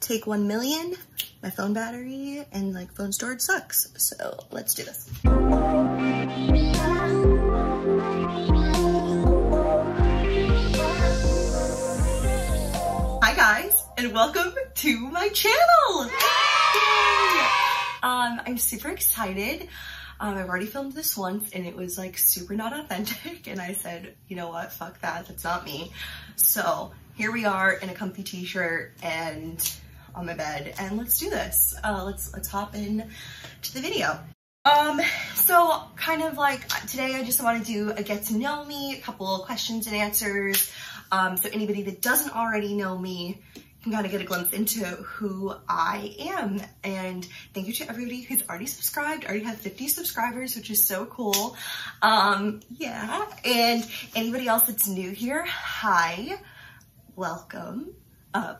take 1 million. My phone battery and like phone storage sucks. So let's do this. Hi guys, and welcome to my channel. Yay! I'm super excited. I've already filmed this once and it was like super not authentic. And I said, you know what? Fuck that. That's not me. So here we are in a comfy t-shirt and on my bed, and let's do this. Let's hop in to the video. So kind of like today, I just want to do a get to know me, a couple of questions and answers. So anybody that doesn't already know me can kind of get a glimpse into who I am. And thank you to everybody who's already subscribed. I already have 50 subscribers, which is so cool. Yeah. And anybody else that's new here, hi, welcome.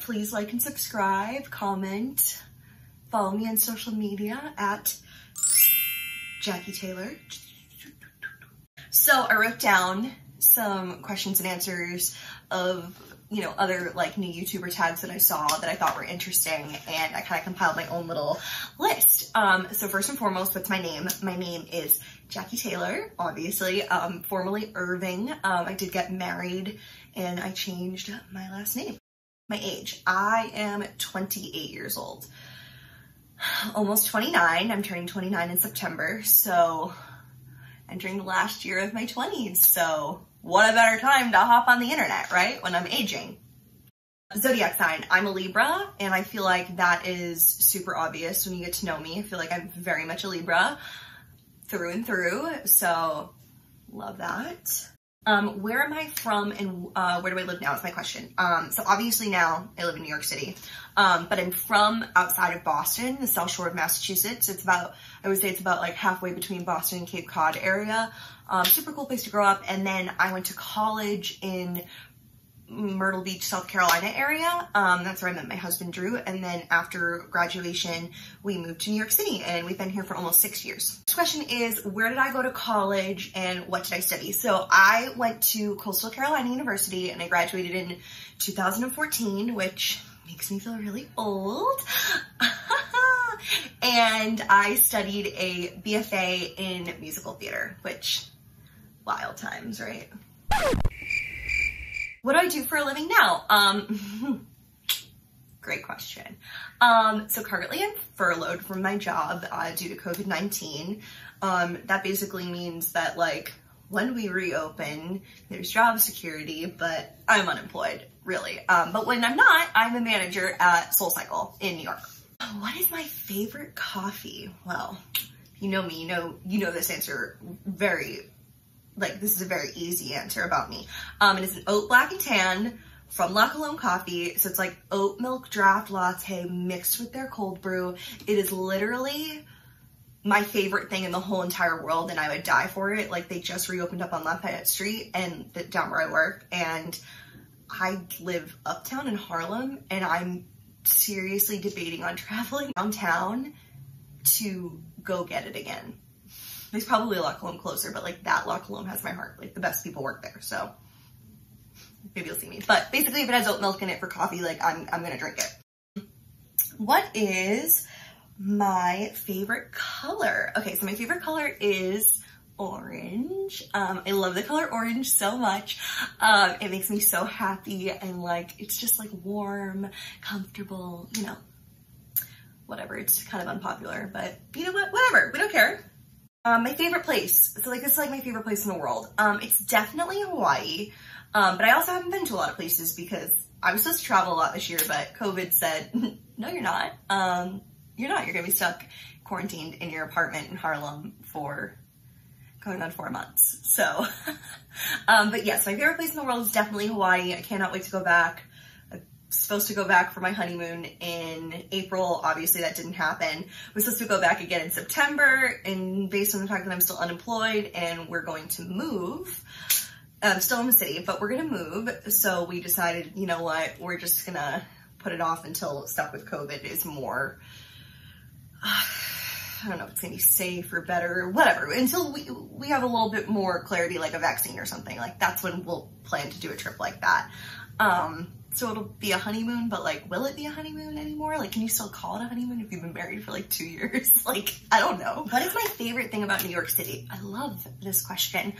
Please like and subscribe, comment, follow me on social media at Jackie Taylor. So I wrote down some questions and answers of, you know, other like new YouTuber tags that I saw that I thought were interesting, and I kind of compiled my own little list. So first and foremost, what's my name? My name is Jackie Taylor, obviously, formerly Irving. I did get married and I changed my last name. My age, I am 28 years old, almost 29. I'm turning 29 in September, so entering the last year of my 20s. So what a better time to hop on the internet, right? When I'm aging. Zodiac sign, I'm a Libra, and I feel like that is super obvious when you get to know me. I feel like I'm very much a Libra through and through, so love that. Where am I from and where do I live now is my question. So obviously now I live in New York City, but I'm from outside of Boston, the South Shore of Massachusetts. It's about, I would say it's about like halfway between Boston and Cape Cod area. Super cool place to grow up. And then I went to college in Myrtle Beach, South Carolina area. That's where I met my husband, Drew. And then after graduation, we moved to New York City, and we've been here for almost 6 years. Next question is, where did I go to college and what did I study? So I went to Coastal Carolina University and I graduated in 2014, which makes me feel really old. And I studied a BFA in musical theater, which wild times, right? What do I do for a living now? Great question. So currently I'm furloughed from my job due to COVID-19. That basically means that like when we reopen, there's job security, but I'm unemployed, really. But when I'm not, I'm a manager at SoulCycle in New York. What is my favorite coffee? Well, you know me, you know this answer very, like this is a very easy answer about me. It is an oat black and tan from La Colombe Coffee. So it's like oat milk draft latte mixed with their cold brew. It is literally my favorite thing in the whole entire world, and I would die for it. Like they just reopened up on Lafayette Street and down where I work, and I live uptown in Harlem, and I'm seriously debating on traveling downtown to go get it again. There's probably a La Colombe closer, but like that La Colombe has my heart. Like the best people work there, so maybe you'll see me. But basically, if it has oat milk in it for coffee, like I'm gonna drink it. What is my favorite color? Okay, so my favorite color is orange. I love the color orange so much. It makes me so happy, and like it's just like warm, comfortable, you know, whatever. It's kind of unpopular, but you know what? Whatever. We don't care. My favorite place. So like, this is like my favorite place in the world. It's definitely Hawaii. But I also haven't been to a lot of places because I was supposed to travel a lot this year, but COVID said, no, you're not. You're going to be stuck quarantined in your apartment in Harlem for going on 4 months. So, but yes, my favorite place in the world is definitely Hawaii. I cannot wait to go back. Supposed to go back for my honeymoon in April. Obviously that didn't happen. We're supposed to go back again in September, and based on the fact that I'm still unemployed and we're going to move, I'm still in the city, but we're going to move. So we decided, you know what, we're just going to put it off until stuff with COVID is more, I don't know if it's going to be safe or better or whatever, until we have a little bit more clarity, like a vaccine or something. Like that's when we'll plan to do a trip like that. So it'll be a honeymoon, but like, will it be a honeymoon anymore? Like, can you still call it a honeymoon if you've been married for like 2 years? Like, I don't know. What is my favorite thing about New York City? I love this question.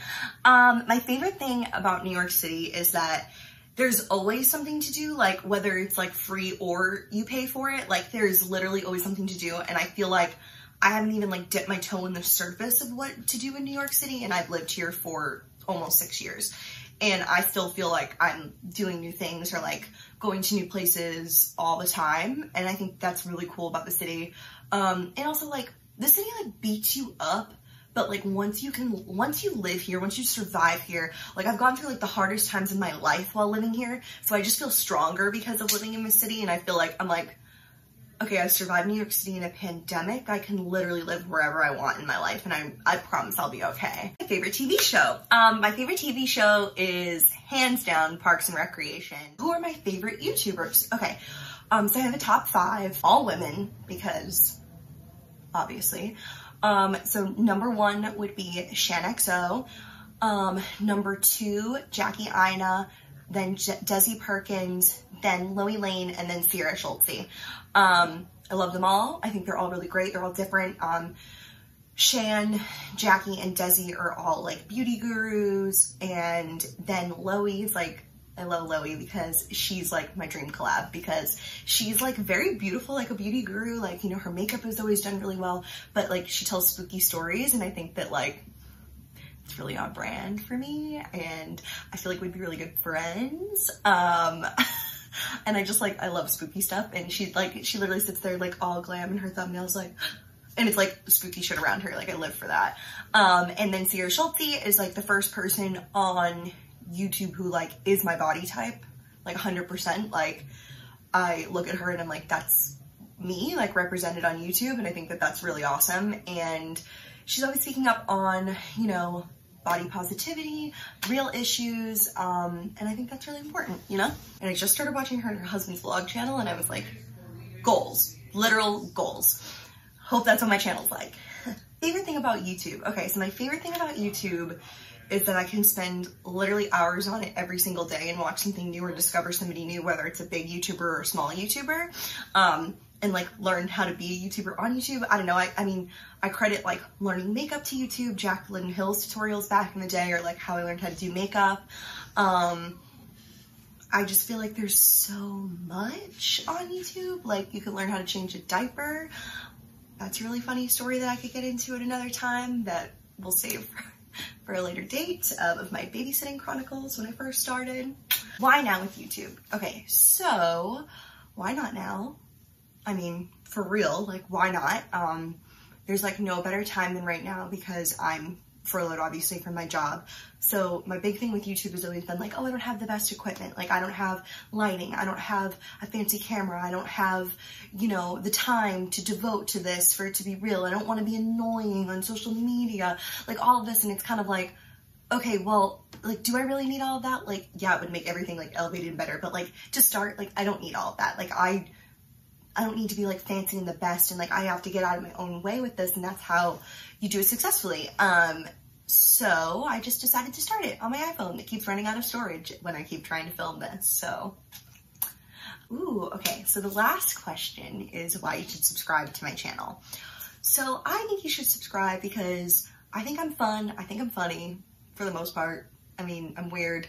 My favorite thing about New York City is that there's always something to do, like whether it's like free or you pay for it, like there's literally always something to do. And I feel like I haven't even like dipped my toe in the surface of what to do in New York City. And I've lived here for almost 6 years. And I still feel like I'm doing new things or like going to new places all the time. And I think that's really cool about the city. And also like the city like beats you up, but like once you live here, once you survive here, like I've gone through like the hardest times in my life while living here. So I just feel stronger because of living in the city. And I feel like, I'm like, okay, I survived New York City in a pandemic. I can literally live wherever I want in my life, and I promise I'll be okay. My favorite TV show. My favorite TV show is hands down Parks and Recreation. Who are my favorite YouTubers? Okay, so I have a top 5, all women, because obviously. So number 1 would be ShanXO. Number 2, Jackie Aina, then Desi Perkins, then Loie Lane, and then Sierra Schultze. I love them all. I think they're all really great. They're all different. Shan, Jackie, and Desi are all like beauty gurus. And then Loie's like, I love Loie because she's like my dream collab because she's like very beautiful, like a beauty guru. Like, you know, her makeup is always done really well, but like she tells spooky stories. And I think that like, it's really on brand for me, and I feel like we'd be really good friends. And I just like, I love spooky stuff, and she's like, she literally sits there like all glam and her thumbnails like, and it's like spooky shit around her. Like I live for that. And then Sierra Schultze is like the first person on YouTube who like is my body type, like 100%. Like I look at her and I'm like, that's me, like represented on YouTube. And I think that that's really awesome. And she's always speaking up on, you know, body positivity, real issues, and I think that's really important, you know? And I just started watching her and her husband's vlog channel, and I was like, goals, literal goals. Hope that's what my channel's like. Favorite thing about YouTube. Okay, so my favorite thing about YouTube is that I can spend literally hours on it every single day and watch something new or discover somebody new, whether it's a big YouTuber or a small YouTuber, and like learn how to be a YouTuber on YouTube. I don't know, I mean, I credit like learning makeup to YouTube, Jaclyn Hill's tutorials back in the day, or like how I learned how to do makeup. I just feel like there's so much on YouTube. Like you can learn how to change a diaper. That's a really funny story that I could get into at another time that we'll save for a later date of my babysitting chronicles when I first started. Why now with YouTube? Okay, so why not now? I mean, for real, like, why not? There's like no better time than right now because I'm furloughed obviously from my job. So my big thing with YouTube has always been like, oh, I don't have the best equipment. Like I don't have lighting. I don't have a fancy camera. I don't have, you know, the time to devote to this for it to be real. I don't want to be annoying on social media, like all of this. And it's kind of like, okay, well, like, do I really need all of that? Like, yeah, it would make everything like elevated and better, but like to start, like, I don't need all of that. Like I don't need to be like fancy and the best, and like I have to get out of my own way with this, and that's how you do it successfully. So I just decided to start it on my iPhone. It keeps running out of storage when I keep trying to film this, so. Ooh, okay, so the last question is why you should subscribe to my channel. So I think you should subscribe because I think I'm fun, I think I'm funny for the most part. I mean, I'm weird.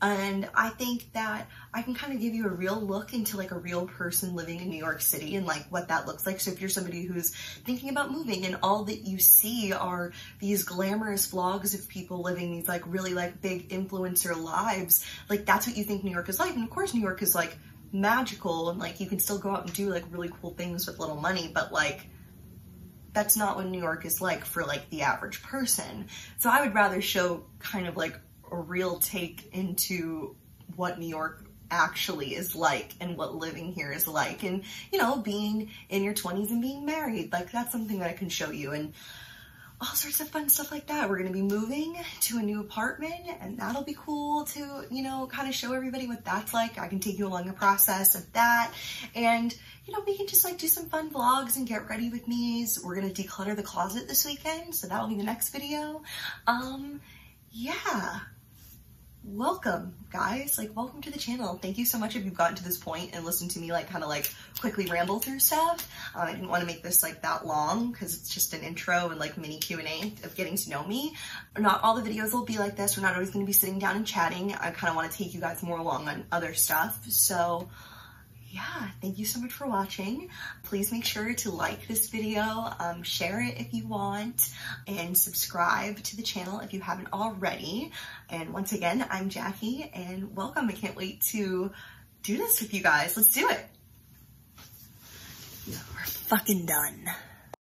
And I think that I can kind of give you a real look into like a real person living in New York City and like what that looks like. So if you're somebody who's thinking about moving and all that you see are these glamorous vlogs of people living these like really like big influencer lives, like that's what you think New York is like. And of course New York is like magical and like you can still go out and do like really cool things with little money, but like that's not what New York is like for like the average person. So I would rather show kind of like a real take into what New York actually is like and what living here is like, and you know, being in your 20s and being married, like that's something that I can show you and all sorts of fun stuff like that. We're gonna be moving to a new apartment and that'll be cool to, you know, kind of show everybody what that's like. I can take you along the process of that, and you know, we can just like do some fun vlogs and get ready with me's. We're gonna declutter the closet this weekend, so that'll be the next video. Yeah. welcome guys, like welcome to the channel. Thank you so much if you've gotten to this point and listened to me like kind of like quickly ramble through stuff. I didn't want to make this like that long because it's just an intro and like mini Q&A of getting to know me. Not all the videos will be like this. We're not always going to be sitting down and chatting. I kind of want to take you guys more along on other stuff. So yeah, thank you so much for watching. Please make sure to like this video, share it if you want, and subscribe to the channel if you haven't already. And once again, I'm Jackie, and welcome. I can't wait to do this with you guys. Let's do it. We're fucking done.